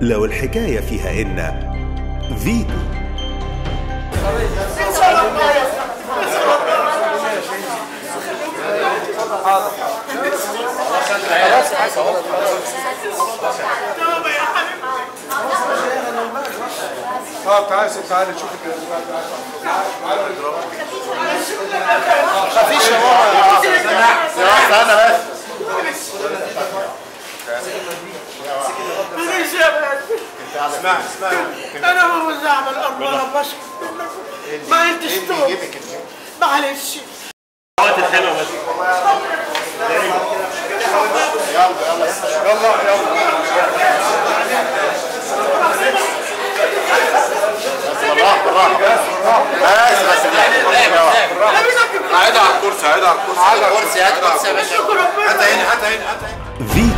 لو الحكاية فيها إن فيتو انا هو اللي اعمل امر بشر ما عنديش طول معلش وقت الحلوه بس يلا على الكرسي.